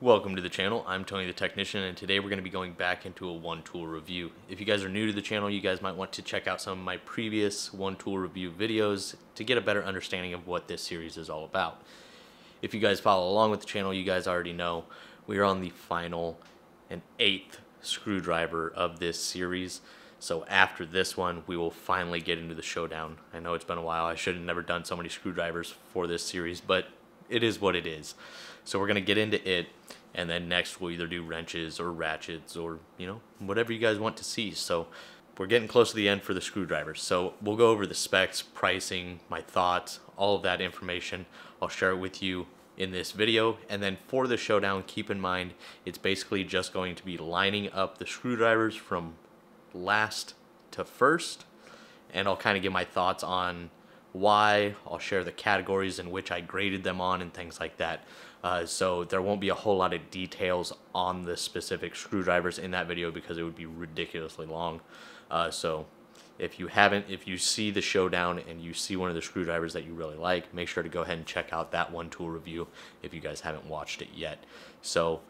Welcome to the channel. I'm Tony the Technician, and today we're going to be going back into a one tool review. If you guys are new to the channel, you guys might want to check out some of my previous one tool review videos to get a better understanding of what this series is all about. If you guys follow along with the channel, you guys already know we are on the final and eighth screwdriver of this series. So after this one, we will finally get into the showdown. I know it's been a while. I should have never done so many screwdrivers for this series, but it is what it is. So we're going to get into it, and then next we'll either do wrenches or ratchets or, you know, whatever you guys want to see. So we're getting close to the end for the screwdrivers. So we'll go over the specs, pricing, my thoughts, all of that information. I'll share it with you in this video. And then for the showdown, keep in mind, it's basically just going to be lining up the screwdrivers from last to first, and I'll kind of give my thoughts on why. I'll share the categories in which I graded them on and things like that. So there won't be a whole lot of details on the specific screwdrivers in that video because it would be ridiculously long. So if you see the showdown and you see one of the screwdrivers that you really like, make sure to go ahead and check out that one tool review if you guys haven't watched it yet. So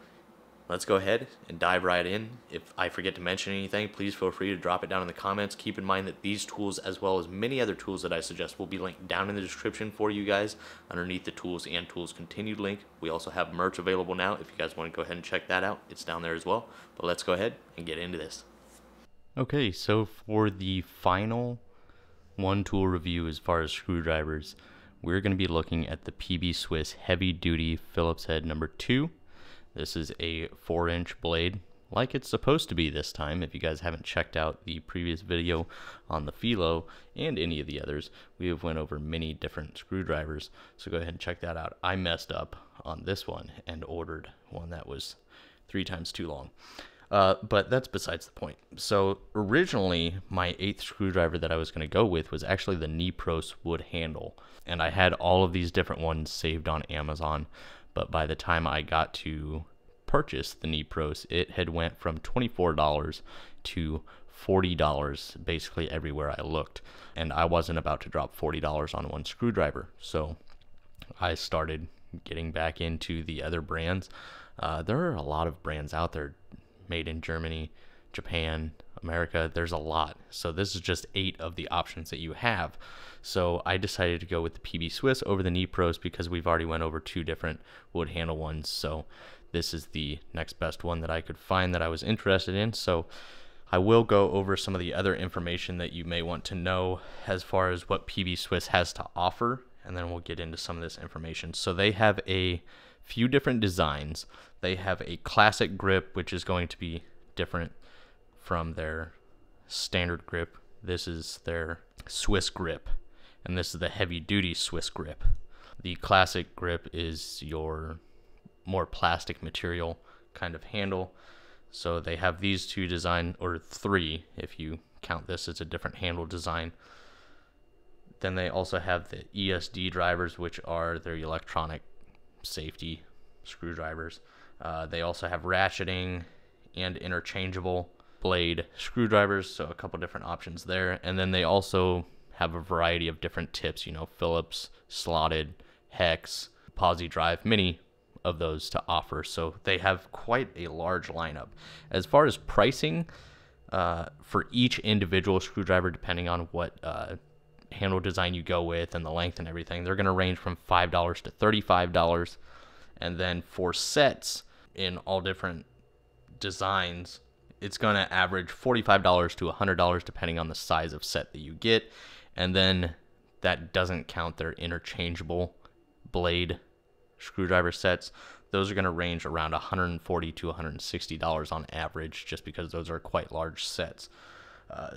let's go ahead and dive right in. If I forget to mention anything, please feel free to drop it down in the comments. Keep in mind that these tools, as well as many other tools that I suggest, will be linked down in the description for you guys underneath the tools and tools continued link. We also have merch available now. If you guys want to go ahead and check that out, it's down there as well. But let's go ahead and get into this. Okay, so for the final one tool review as far as screwdrivers, we're going to be looking at the PB Swiss Heavy Duty Phillips Head number 2. This is a 4-inch blade, like it's supposed to be this time. If you guys haven't checked out the previous video on the Felo and any of the others, we have went over many different screwdrivers, so go ahead and check that out. I messed up on this one and ordered one that was 3 times too long, but that's besides the point. So originally, my 8th screwdriver that I was going to go with was actually the Nepros wood handle, and I had all of these different ones saved on Amazon. But by the time I got to purchase the Nepros, it had went from $24 to $40 basically everywhere I looked. And I wasn't about to drop $40 on one screwdriver. So I started getting back into the other brands. There are a lot of brands out there made in Germany, Japan, America. There's a lot. So this is just 8 of the options that you have. So I decided to go with the PB Swiss over the Nepros because we've already went over 2 different wood handle ones. So this is the next best one that I could find that I was interested in. So I will go over some of the other information that you may want to know as far as what PB Swiss has to offer, and then we'll get into some of this information. So they have a few different designs. They have a classic grip, which is going to be different from their standard grip. This is their Swiss grip, and this is the heavy duty Swiss grip. The classic grip is your more plastic material kind of handle. So they have these 2 design, or 3 if you count this as a different handle design. Then they also have the ESD drivers, which are their electronic safety screwdrivers. They also have ratcheting and interchangeable blade screwdrivers, so a couple different options there. And then they also have a variety of different tips, you know, Phillips, slotted, hex, posi drive, many of those to offer. So they have quite a large lineup. As far as pricing, for each individual screwdriver, depending on what handle design you go with and the length and everything, they're going to range from $5 to $35. And then for sets in all different designs, it's going to average $45 to $100 depending on the size of set that you get. And then that doesn't count their interchangeable blade screwdriver sets. Those are going to range around $140 to $160 on average, just because those are quite large sets.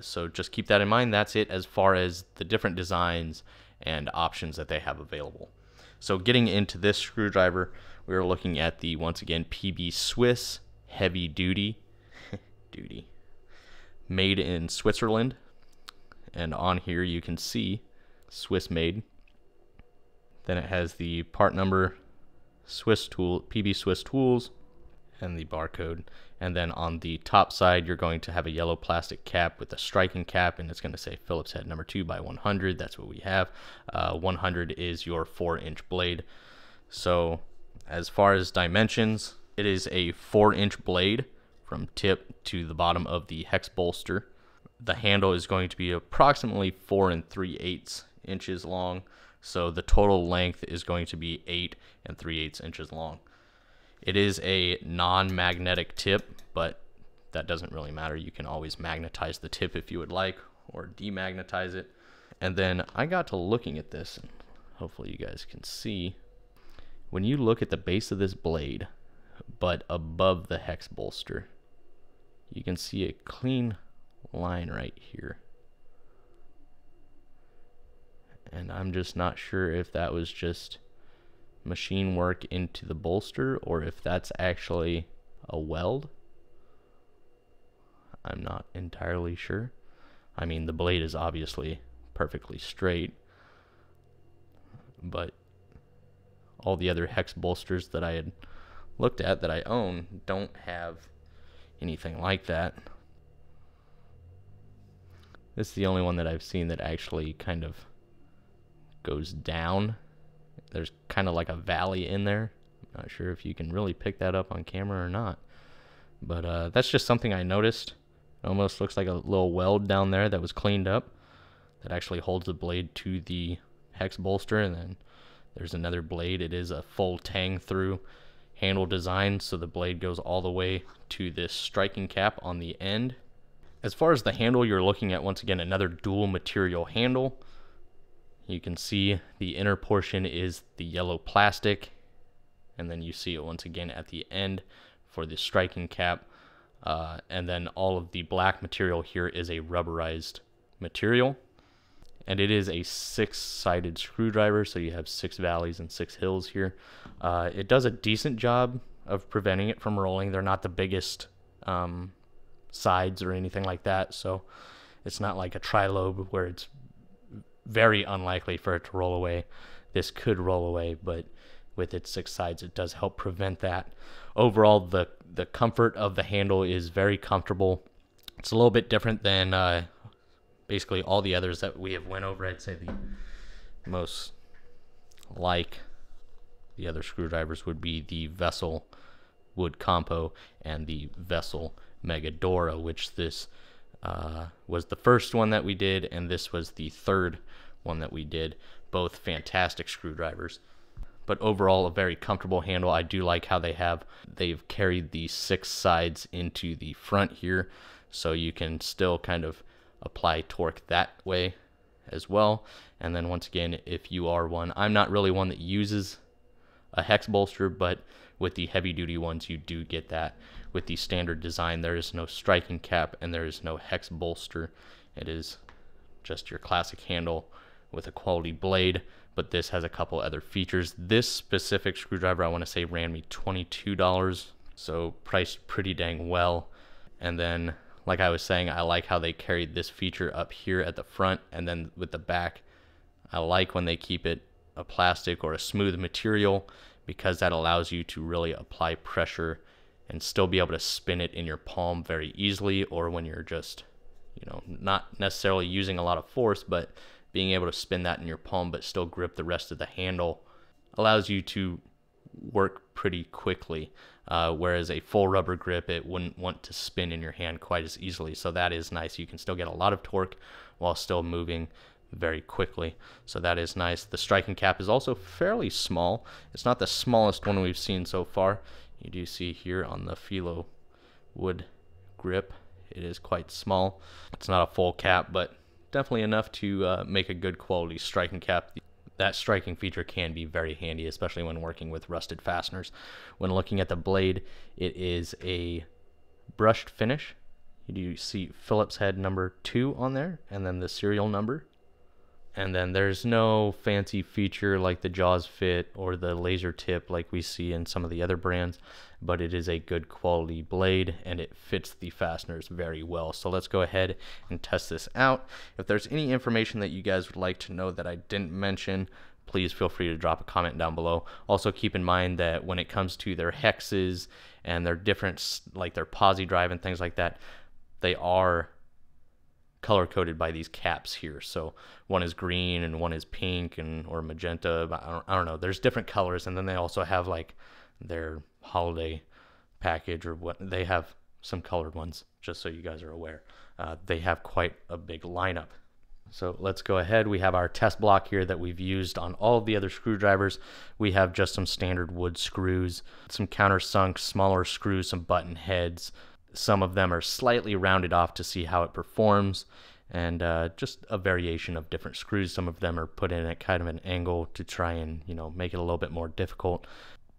So just keep that in mind. That's it as far as the different designs and options that they have available. So getting into this screwdriver, we are looking at the, once again, PB Swiss Heavy Duty. Made in Switzerland, and on here you can see Swiss made. Then it has the part number, Swiss tool, PB Swiss tools, and the barcode. And then on the top side, you're going to have a yellow plastic cap with a striking cap, and it's going to say Phillips Head number 2 by 100. That's what we have. 100 is your 4-inch blade. So as far as dimensions, It is a 4-inch blade from tip to the bottom of the hex bolster. The handle is going to be approximately 4 3/8 inches long, so the total length is going to be 8 3/8 inches long. It is a non-magnetic tip, but that doesn't really matter. You can always magnetize the tip if you would like, or demagnetize it. And then I got to looking at this, and hopefully you guys can see, when you look at the base of this blade, but above the hex bolster, you can see a clean line right here. And I'm just not sure if that was just machine work into the bolster or if that's actually a weld. I'm not entirely sure. I mean, the blade is obviously perfectly straight, but all the other hex bolsters that I had looked at that I own don't have anything like that. This is the only one that I've seen that actually kind of goes down. There's kind of like a valley in there. I'm not sure if you can really pick that up on camera or not, but that's just something I noticed. It almost looks like a little weld down there that was cleaned up that actually holds the blade to the hex bolster. And then there's another blade. It is a full tang through handle design, so the blade goes all the way to this striking cap on the end. As far as the handle, you're looking at, once again, another dual material handle. You can see the inner portion is the yellow plastic, and then you see it once again at the end for the striking cap, and then all of the black material here is a rubberized material. And it is a 6-sided screwdriver, so you have 6 valleys and 6 hills here. It does a decent job of preventing it from rolling. They're not the biggest sides or anything like that, so it's not like a tri-lobe where it's very unlikely for it to roll away. This could roll away, but with its 6 sides, it does help prevent that. Overall, the comfort of the handle is very comfortable. It's a little bit different than basically all the others that we have went over. I'd say the most like the other screwdrivers would be the Vessel Wood Compo and the Vessel Megadora, which this was the first one that we did, and this was the third one that we did. Both fantastic screwdrivers, but overall a very comfortable handle. I do like how they've carried the 6 sides into the front here, so you can still kind of apply torque that way as well. And then once again, if you are one, I'm not really one that uses a hex bolster, but with the heavy duty ones you do get that. With the standard design, there is no striking cap and there is no hex bolster. It is just your classic handle with a quality blade, but this has a couple other features. This specific screwdriver, I want to say, ran me $22, so priced pretty dang well. And then, like I was saying, I like how they carried this feature up here at the front, and then with the back, I like when they keep it a plastic or a smooth material, because that allows you to really apply pressure and still be able to spin it in your palm very easily, or when you're just, you know, not necessarily using a lot of force, but being able to spin that in your palm but still grip the rest of the handle allows you to work pretty quickly, whereas a full rubber grip, it wouldn't want to spin in your hand quite as easily. So that is nice. You can still get a lot of torque while still moving very quickly, so that is nice. The striking cap is also fairly small. It's not the smallest one we've seen so far. You do see here on the Felo wood grip, it is quite small. It's not a full cap, but definitely enough to make a good quality striking cap. That striking feature can be very handy, especially when working with rusted fasteners. When looking at the blade, it is a brushed finish. You do see Phillips head number 2 on there, and then the serial number. And then there's no fancy feature like the jaws fit or the laser tip like we see in some of the other brands, but it is a good quality blade and it fits the fasteners very well. So let's go ahead and test this out. If there's any information that you guys would like to know that I didn't mention, please feel free to drop a comment down below. Also keep in mind that when it comes to their hexes and their different, like their posi drive and things like that, they are color coded by these caps here. So one is green and one is pink and or magenta. I don't know. There's different colors, and then they also have like their holiday package, or what they have, some colored ones, just so you guys are aware. They have quite a big lineup. So let's go ahead. We have our test block here that we've used on all of the other screwdrivers. We have just some standard wood screws, some countersunk smaller screws, some button heads. Some of them are slightly rounded off to see how it performs, and just a variation of different screws. Some of them are put in at kind of an angle to try and, you know, make it a little bit more difficult.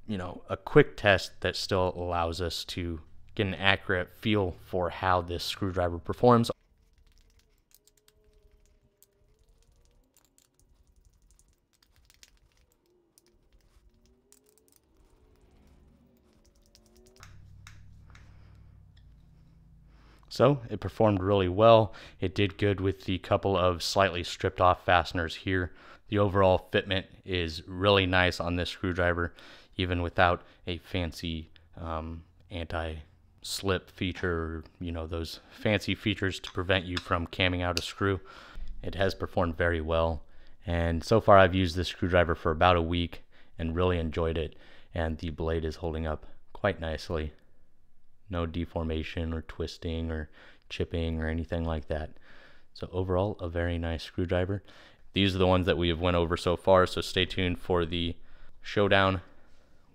You know, a quick test that still allows us to get an accurate feel for how this screwdriver performs. So it performed really well. It did good with the couple of slightly stripped off fasteners here. The overall fitment is really nice on this screwdriver, even without a fancy anti-slip feature, you know, those fancy features to prevent you from camming out a screw. It has performed very well. And so far I've used this screwdriver for about a week and really enjoyed it. And the blade is holding up quite nicely. No deformation or twisting or chipping or anything like that. So overall, a very nice screwdriver. These are the ones that we have went over so far, so stay tuned for the showdown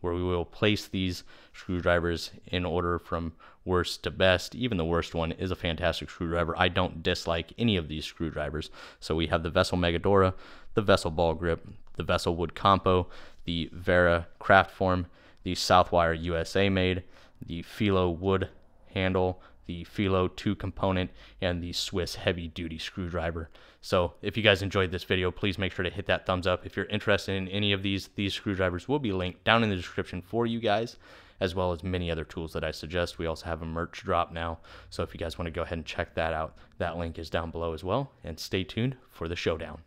where we will place these screwdrivers in order from worst to best. Even the worst one is a fantastic screwdriver. I don't dislike any of these screwdrivers. So we have the Vessel Megadora, the Vessel Ball Grip, the Vessel Wood Compo, the Wera Kraftform, the Southwire USA made, the Felo wood handle, the Felo 2-component, and the Swiss heavy-duty screwdriver. So if you guys enjoyed this video, please make sure to hit that thumbs up. If you're interested in any of these screwdrivers will be linked down in the description for you guys, as well as many other tools that I suggest. We also have a merch drop now, so if you guys want to go ahead and check that out, that link is down below as well. And stay tuned for the showdown.